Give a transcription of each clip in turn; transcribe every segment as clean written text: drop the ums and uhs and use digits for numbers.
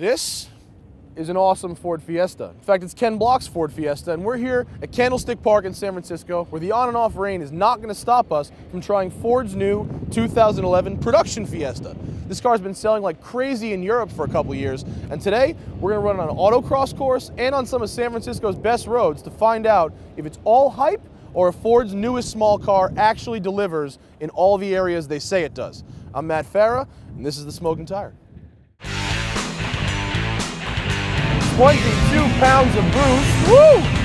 This is an awesome Ford Fiesta. In fact, it's Ken Block's Ford Fiesta, and we're here at Candlestick Park in San Francisco, where the on and off rain is not going to stop us from trying Ford's new 2011 production Fiesta. This car's been selling like crazy in Europe for a couple years, and today we're going to run it on an autocross course and on some of San Francisco's best roads to find out if it's all hype or if Ford's newest small car actually delivers in all the areas they say it does. I'm Matt Farah, and this is The Smoking Tire. 22 pounds of boost, woo!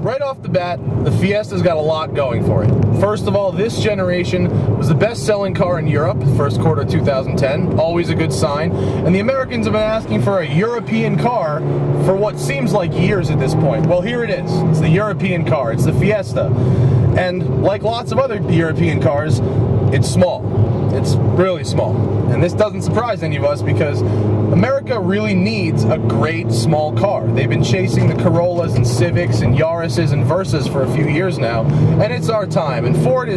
Right off the bat, the Fiesta's got a lot going for it. First of all, this generation was the best-selling car in Europe, first quarter 2010, always a good sign, and the Americans have been asking for a European car for what seems like years at this point. Well, here it is. It's the European car. It's the Fiesta. And like lots of other European cars, it's small. It's really small. And this doesn't surprise any of us because America really needs a great small car. They've been chasing the Corollas and Civics and Yarises and Versas for a few years now, and it's our time. And Ford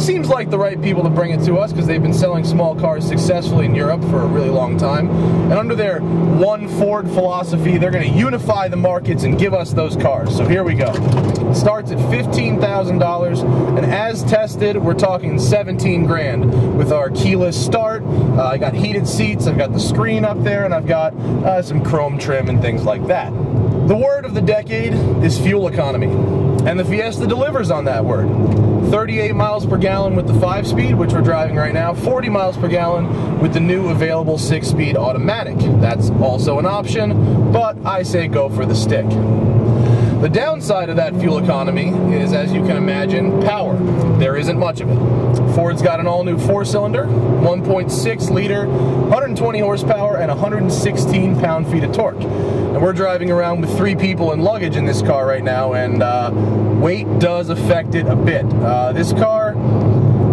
seems like the right people to bring it to us because they've been selling small cars successfully in Europe for a really long time. And under their one Ford philosophy, they're going to unify the markets and give us those cars. So here we go. It starts at $15,000, and as tested, we're talking $17,000 with our keyless start. I got heated seats, I've got the screen up there, and I've got some chrome trim and things like that. The word of the decade is fuel economy, and the Fiesta delivers on that word. 38 miles per gallon with the 5-speed, which we're driving right now, 40 miles per gallon with the new available 6-speed automatic. That's also an option, but I say go for the stick. The downside of that fuel economy is, as you can imagine, power. There isn't much of it. Ford's got an all-new 4-cylinder, 1.6 liter, 120 horsepower, and 116 pound-feet of torque. And we're driving around with 3 people and luggage in this car right now, and weight does affect it a bit. This car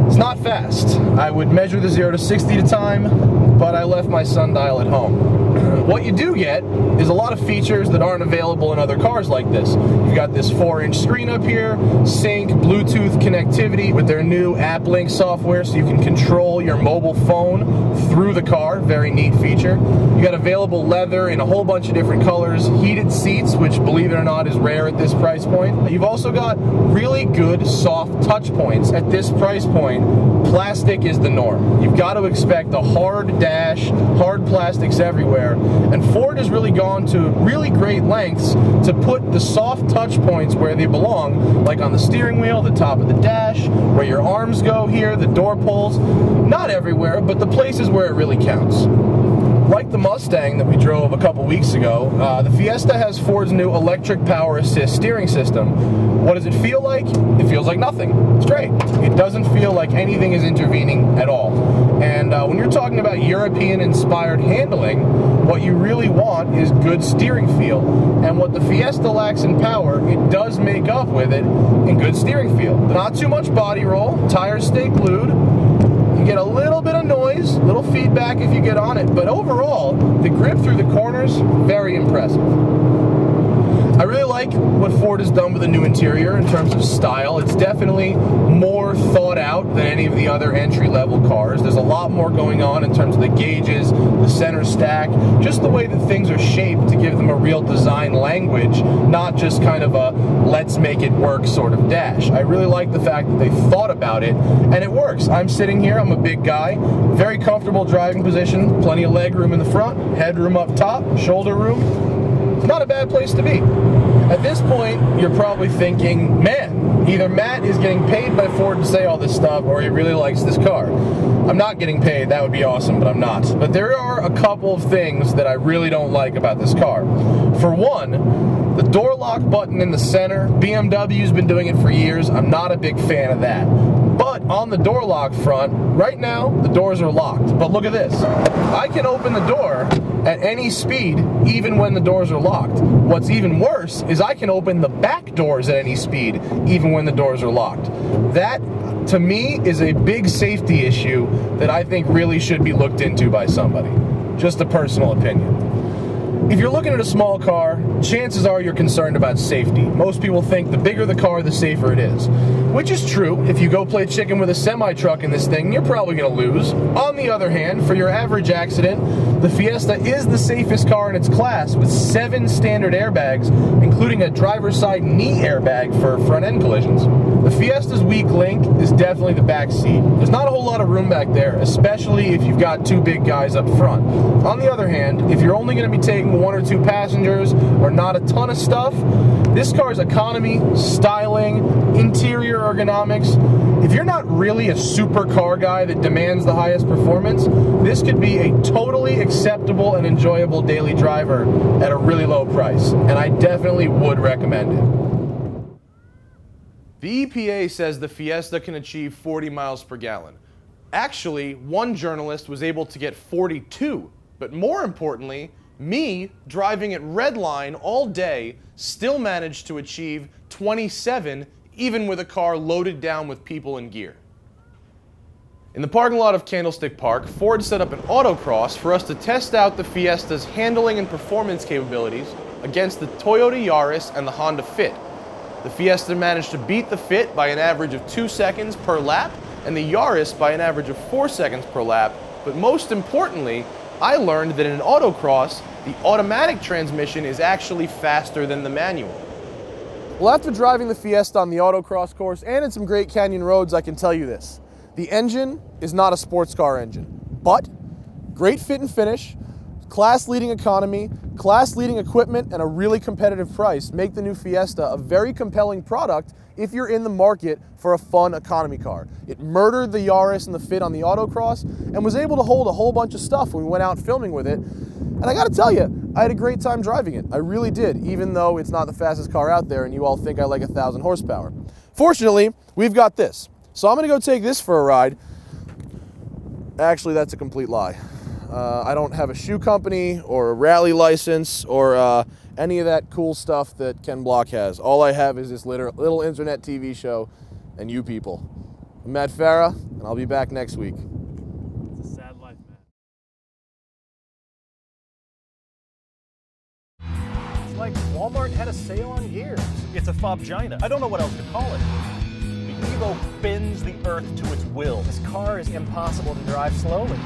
is not fast. I would measure the 0 to 60 at a time, but I left my sundial at home. What you do get is a lot of features that aren't available in other cars like this. You've got this 4-inch screen up here, sync, Bluetooth connectivity with their new AppLink software, so you can control your mobile phone through the car, very neat feature. You got available leather in a whole bunch of different colors, heated seats, which believe it or not is rare at this price point. You've also got really good soft touch points. At this price point, plastic is the norm. You've got to expect a hard dash, hard plastics everywhere. And Ford has really gone to really great lengths to put the soft touch points where they belong, like on the steering wheel, the top of the dash, where your arms go here, the door pulls. Not everywhere, but the places where it really counts. Like the Mustang that we drove a couple weeks ago, the Fiesta has Ford's new electric power assist steering system. What does it feel like? It feels like nothing. It's great. It doesn't feel like anything is intervening at all. And when you're talking about European-inspired handling, what you really want is good steering feel. And what the Fiesta lacks in power, it does make up with it in good steering feel. Not too much body roll, tires stay glued, you get a little bit of noise, little feedback if you get on it, but overall, the grip through the corners, very impressive. I really like what Ford has done with the new interior in terms of style. It's definitely more thought out than any of the other entry-level cars. There's a lot more going on in terms of the gauges, the center stack, just the way that things are shaped to give them a real design language, not just kind of a let's make it work sort of dash. I really like the fact that they thought about it, and it works. I'm sitting here, I'm a big guy, very comfortable driving position, plenty of leg room in the front, headroom up top, shoulder room. Not a bad place to be. At this point, you're probably thinking, man, either Matt is getting paid by Ford to say all this stuff, or he really likes this car. I'm not getting paid, that would be awesome, but I'm not. But there are a couple of things that I really don't like about this car. For one, the door lock button in the center, BMW's been doing it for years, I'm not a big fan of that. But on the door lock front, right now, the doors are locked. But look at this. I can open the door at any speed, even when the doors are locked. What's even worse is I can open the back doors at any speed, even when the doors are locked. That, to me, is a big safety issue that I think really should be looked into by somebody. Just a personal opinion. If you're looking at a small car, chances are you're concerned about safety. Most people think the bigger the car, the safer it is, which is true. If you go play chicken with a semi-truck in this thing, you're probably going to lose. On the other hand, for your average accident, the Fiesta is the safest car in its class with 7 standard airbags, including a driver's side knee airbag for front-end collisions. The Fiesta's weak link is definitely the back seat. There's not a whole lot of room back there, especially if you've got 2 big guys up front. On the other hand, if you're only going to be taking 1 or 2 passengers or not a ton of stuff, this car's economy, styling, interior ergonomics, if you're not really a super car guy that demands the highest performance, this could be a totally acceptable and enjoyable daily driver at a really low price, and I definitely would recommend it. The EPA says the Fiesta can achieve 40 miles per gallon. Actually, one journalist was able to get 42, but more importantly, me driving at Redline all day still managed to achieve 27, even with a car loaded down with people and gear. In the parking lot of Candlestick Park, Ford set up an autocross for us to test out the Fiesta's handling and performance capabilities against the Toyota Yaris and the Honda Fit. The Fiesta managed to beat the Fit by an average of 2 seconds per lap and the Yaris by an average of 4 seconds per lap, but most importantly, I learned that in an autocross, the automatic transmission is actually faster than the manual. Well, after driving the Fiesta on the autocross course and in some great canyon roads, I can tell you this. The engine is not a sports car engine, but great fit and finish, class-leading economy, class-leading equipment, and a really competitive price make the new Fiesta a very compelling product if you're in the market for a fun economy car. It murdered the Yaris and the Fit on the autocross and was able to hold a whole bunch of stuff when we went out filming with it. And I gotta tell you, I had a great time driving it. I really did, even though it's not the fastest car out there and you all think I like 1,000 horsepower. Fortunately, we've got this. So I'm gonna go take this for a ride. Actually, that's a complete lie. I don't have a shoe company or a rally license or any of that cool stuff that Ken Block has. All I have is this little internet TV show and you people. I'm Matt Farah, and I'll be back next week. It's a sad life, Matt. It's like Walmart had a sale on gears. It's a Fobgina. I don't know what else to call it. The Evo bends the earth to its will. This car is impossible to drive slowly.